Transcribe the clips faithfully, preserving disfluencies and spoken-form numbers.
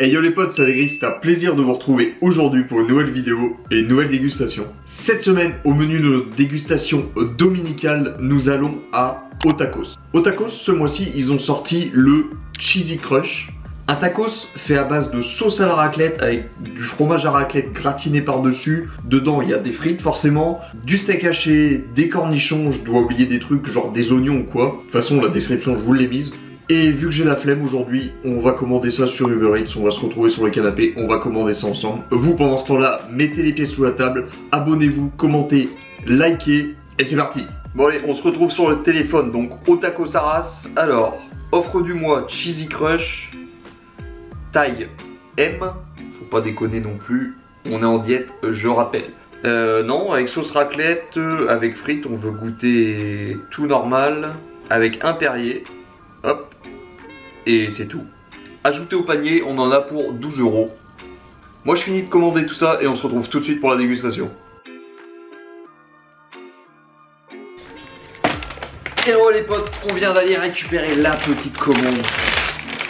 Et yo les potes, c'est Allegri, c'est un plaisir de vous retrouver aujourd'hui pour une nouvelle vidéo et une nouvelle dégustation. Cette semaine, au menu de notre dégustation dominicale, nous allons à O'Tacos. O'Tacos, ce mois-ci, ils ont sorti le Cheesy Crush. Un tacos fait à base de sauce à la raclette avec du fromage à raclette gratiné par-dessus. Dedans, il y a des frites forcément, du steak haché, des cornichons, je dois oublier des trucs genre des oignons ou quoi. De toute façon, la description, je vous l'ai mise. Et vu que j'ai la flemme aujourd'hui, on va commander ça sur Uber Eats, on va se retrouver sur le canapé, on va commander ça ensemble. Vous, pendant ce temps-là, mettez les pieds sous la table, abonnez-vous, commentez, likez, et c'est parti. Bon allez, on se retrouve sur le téléphone, donc O'Tacos Arras. Alors, offre du mois, Cheesy Crush, taille M, faut pas déconner non plus, on est en diète, je rappelle. Euh, non, avec sauce raclette, avec frites, on veut goûter tout normal, avec un Perrier, hop. Et c'est tout. Ajouté au panier, on en a pour douze euros. Moi je finis de commander tout ça et on se retrouve tout de suite pour la dégustation. Et oh les potes, on vient d'aller récupérer la petite commande.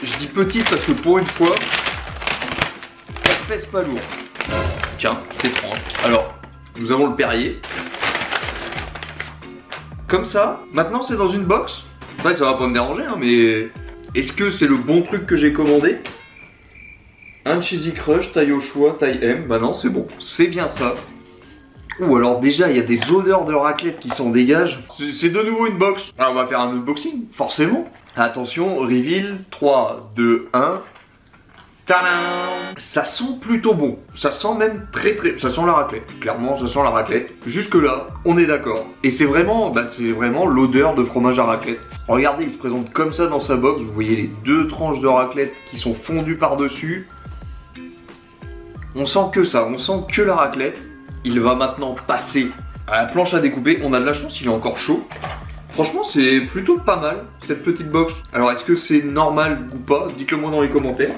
Je dis petite parce que pour une fois, elle pèse pas lourd. Tiens, c'est étrange. Alors, nous avons le Perrier. Comme ça, maintenant c'est dans une box. Ouais, ça va pas me déranger, hein, mais... Est-ce que c'est le bon truc que j'ai commandé? Un Cheesy Crush, taille au choix, taille M. Bah non, c'est bon. C'est bien ça. Ou alors déjà, il y a des odeurs de raclette qui s'en dégagent. C'est de nouveau une box. Alors, on va faire un unboxing, forcément. Attention, reveal, trois, deux, un. Tadam! Ça sent plutôt bon. Ça sent même très très... Ça sent la raclette. Clairement, ça sent la raclette. Jusque là, on est d'accord. Et c'est vraiment, bah, c'est vraiment l'odeur de fromage à raclette. Regardez, il se présente comme ça dans sa box. Vous voyez les deux tranches de raclette qui sont fondues par-dessus. On sent que ça, on sent que la raclette. Il va maintenant passer à la planche à découper. On a de la chance, il est encore chaud. Franchement, c'est plutôt pas mal, cette petite box. Alors, est-ce que c'est normal ou pas? Dites-le moi dans les commentaires.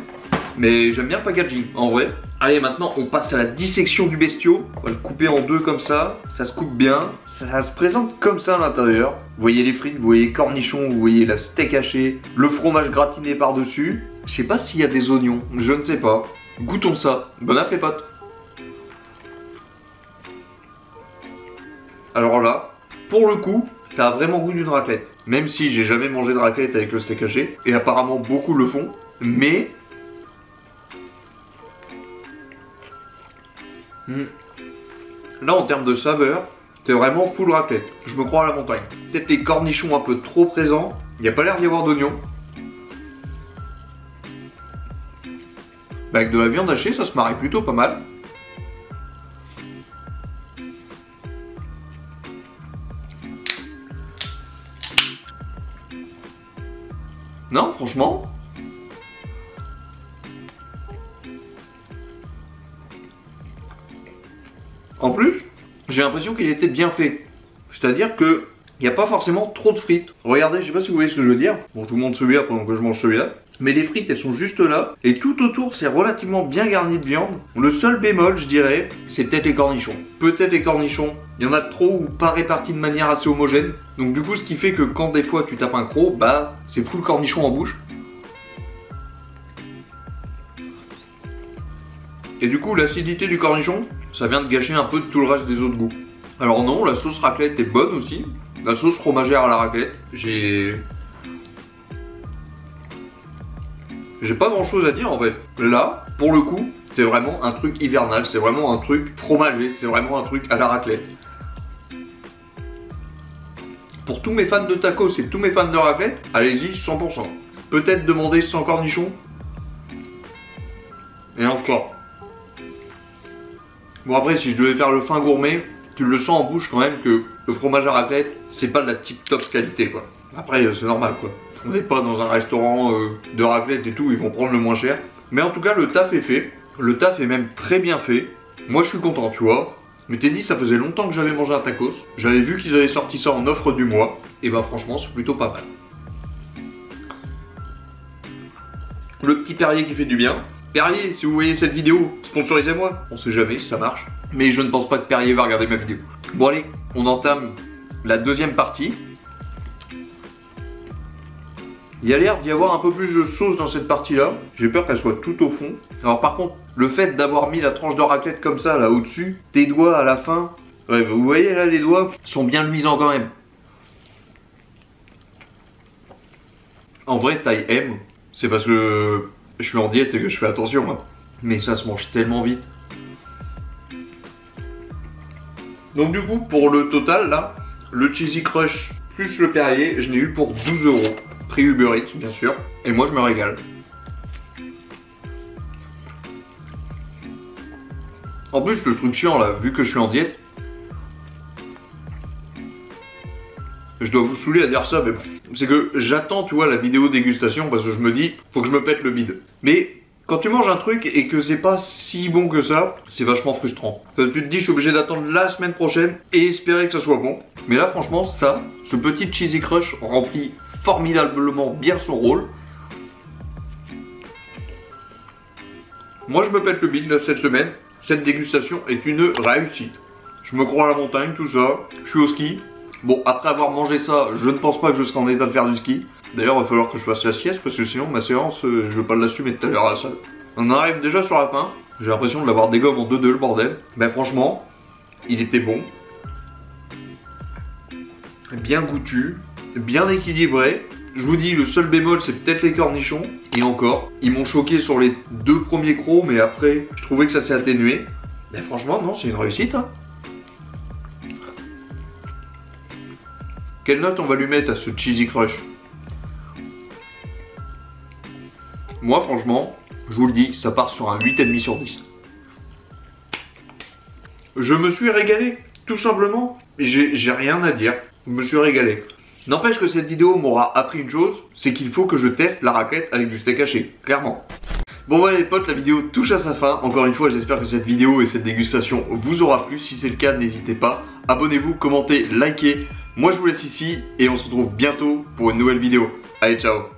Mais j'aime bien le packaging, en vrai. Allez, maintenant, on passe à la dissection du bestiau. On va le couper en deux comme ça. Ça se coupe bien. Ça se présente comme ça à l'intérieur. Vous voyez les frites, vous voyez les cornichons, vous voyez la steak hachée, le fromage gratiné par-dessus. Je sais pas s'il y a des oignons, je ne sais pas. Goûtons ça. Bon appétit les potes. Alors là, pour le coup, ça a vraiment goût d'une raclette. Même si j'ai jamais mangé de raclette avec le steak haché, et apparemment beaucoup le font, mais... Là, en termes de saveur, c'est vraiment full raclette. Je me crois à la montagne. Peut-être les cornichons un peu trop présents. Il n'y a pas l'air d'y avoir d'oignons. Bah, avec de la viande hachée, ça se marie plutôt pas mal. Non, franchement... En plus, j'ai l'impression qu'il était bien fait. C'est-à-dire que il n'y a pas forcément trop de frites. Regardez, je sais pas si vous voyez ce que je veux dire. Bon, je vous montre celui-là pendant que je mange celui-là. Mais les frites, elles sont juste là. Et tout autour, c'est relativement bien garni de viande. Le seul bémol, je dirais, c'est peut-être les cornichons. Peut-être les cornichons. Il y en a trop ou pas répartis de manière assez homogène. Donc du coup, ce qui fait que quand des fois tu tapes un croc, bah, c'est full cornichon en bouche. Et du coup, l'acidité du cornichon, ça vient de gâcher un peu de tout le reste des autres goûts. Alors non, la sauce raclette est bonne aussi. La sauce fromagère à la raclette, j'ai... J'ai pas grand chose à dire en fait. Là, pour le coup, c'est vraiment un truc hivernal. C'est vraiment un truc fromager. C'est vraiment un truc à la raclette. Pour tous mes fans de tacos et tous mes fans de raclette, allez-y cent pour cent. Peut-être demander sans cornichon. Et encore. Bon après, si je devais faire le fin gourmet, tu le sens en bouche quand même que le fromage à raclette, c'est pas de la tip top qualité quoi. Après, c'est normal quoi. On n'est pas dans un restaurant euh, de raclette et tout, ils vont prendre le moins cher. Mais en tout cas, le taf est fait. Le taf est même très bien fait. Moi, je suis content, tu vois. Mais t'es dit, ça faisait longtemps que j'avais mangé un tacos. J'avais vu qu'ils avaient sorti ça en offre du mois. Et bah ben, franchement, c'est plutôt pas mal. Le petit Perrier qui fait du bien. Perrier, si vous voyez cette vidéo, sponsorisez-moi. On sait jamais si ça marche. Mais je ne pense pas que Perrier va regarder ma vidéo. Bon allez, on entame la deuxième partie. Il y a l'air d'y avoir un peu plus de sauce dans cette partie-là. J'ai peur qu'elle soit tout au fond. Alors par contre, le fait d'avoir mis la tranche de raclette comme ça, là au-dessus, tes doigts à la fin... Ouais, vous voyez là, les doigts sont bien luisants quand même. En vrai, taille M, c'est parce que je suis en diète et que je fais attention. Hein. Mais ça se mange tellement vite. Donc du coup, pour le total, là, le Cheesy Crush plus le Perrier, je l'ai eu pour douze euros. Prix Uber Eats, bien sûr. Et moi, je me régale. En plus, le truc chiant, là, vu que je suis en diète, je dois vous saouler à dire ça, mais bon. C'est que j'attends, tu vois, la vidéo dégustation parce que je me dis, faut que je me pète le bide. Mais quand tu manges un truc et que c'est pas si bon que ça, c'est vachement frustrant. Parce que tu te dis, je suis obligé d'attendre la semaine prochaine et espérer que ça soit bon. Mais là, franchement, ça, ce petit Cheesy Crush remplit formidablement bien son rôle. Moi, je me pète le bide là, cette semaine. Cette dégustation est une réussite. Je me crois à la montagne, tout ça. Je suis au ski. Bon, après avoir mangé ça, je ne pense pas que je serai en état de faire du ski. D'ailleurs, il va falloir que je fasse la sieste parce que sinon, ma séance, euh, je vais pas l'assumer tout à l'heure à la salle. On arrive déjà sur la fin. J'ai l'impression de l'avoir dégomme en deux deux, le bordel. Mais ben, franchement, il était bon. Bien goûtu, bien équilibré. Je vous dis, le seul bémol, c'est peut-être les cornichons. Et encore, ils m'ont choqué sur les deux premiers crocs, mais après, je trouvais que ça s'est atténué. Mais ben, franchement, non, c'est une réussite, hein. Quelle note on va lui mettre à ce Cheesy Crush? Moi, franchement, je vous le dis, ça part sur un huit virgule cinq sur dix. Je me suis régalé, tout simplement. J'ai rien à dire. Je me suis régalé. N'empêche que cette vidéo m'aura appris une chose, c'est qu'il faut que je teste la raclette avec du steak haché, clairement. Bon voilà les potes, la vidéo touche à sa fin. Encore une fois, j'espère que cette vidéo et cette dégustation vous aura plu. Si c'est le cas, n'hésitez pas. Abonnez-vous, commentez, likez. Moi je vous laisse ici et on se retrouve bientôt pour une nouvelle vidéo. Allez, ciao!